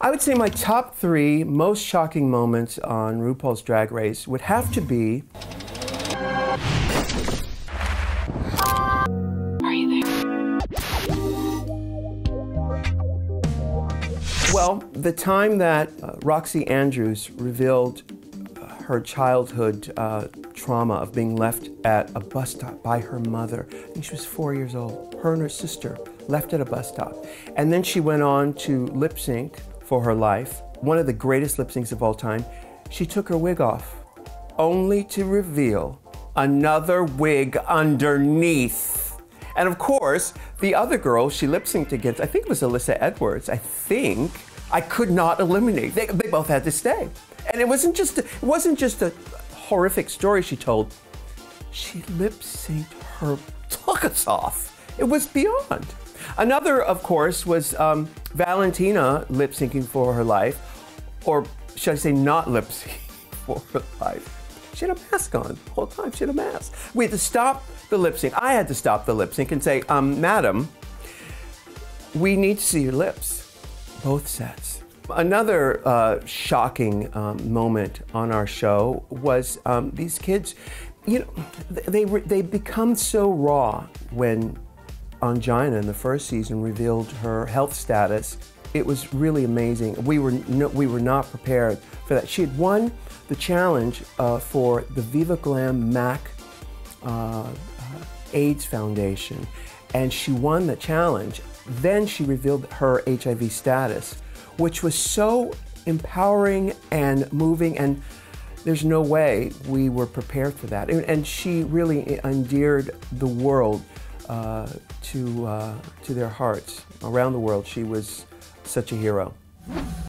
I would say my top three most shocking moments on RuPaul's Drag Race would have to be... Are you there? Well, the time that Roxy Andrews revealed her childhood trauma of being left at a bus stop by her mother. I think she was 4 years old. Her and her sister left at a bus stop. And then she went on to lip sync for her life, one of the greatest lip syncs of all time. She took her wig off, only to reveal another wig underneath. And of course, the other girl she lip synced against, I think it was Alyssa Edwards, I could not eliminate. They both had to stay. And it wasn't just a horrific story she told. She lip synced her tuckus off. It was beyond. Another, of course, was Valentina lip syncing for her life, or should I say not lip syncing for her life. She had a mask on the whole time, she had a mask. We had to stop the lip sync. I had to stop the lip sync and say, madam, we need to see your lips, both sets. Another shocking moment on our show was these kids, you know, they become so raw when Ongina in the first season revealed her health status. It was really amazing. We were not prepared for that. She had won the challenge for the Viva Glam MAC AIDS Foundation, and she won the challenge. Then she revealed her HIV status, which was so empowering and moving, and there's no way we were prepared for that. And she really endeared the world to their hearts. Around the world, she was such a hero.